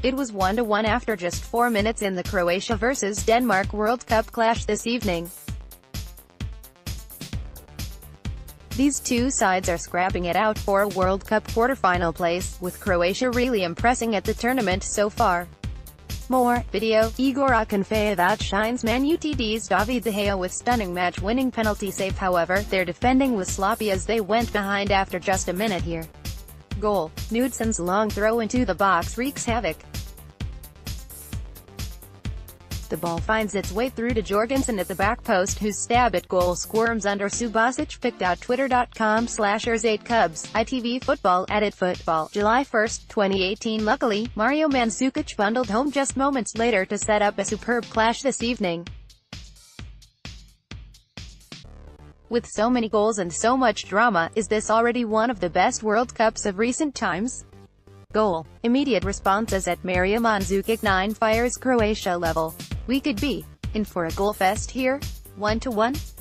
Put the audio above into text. It was 1-1 after just 4 minutes in the Croatia vs Denmark World Cup clash this evening. These two sides are scrapping it out for a World Cup quarter-final place, with Croatia really impressing at the tournament so far. More video: Igor Akinfeev outshines Man UTD's David de Gea with stunning match-winning penalty save. However, their defending was sloppy as they went behind after just a minute here. Goal: Knudsen's long throw into the box wreaks havoc. The ball finds its way through to Jorgensen at the back post, whose stab at goal squirms under Subasic. Picked out Twitter.com/Ers8Cubs, ITV Football, Edit Football, July 1, 2018. Luckily, Mario Mandzukic bundled home just moments later to set up a superb clash this evening. With so many goals and so much drama, is this already one of the best World Cups of recent times? Goal: immediate responses at Mario Mandzukic. 9 fires Croatia level. We could be in for a goal fest here. 1-1.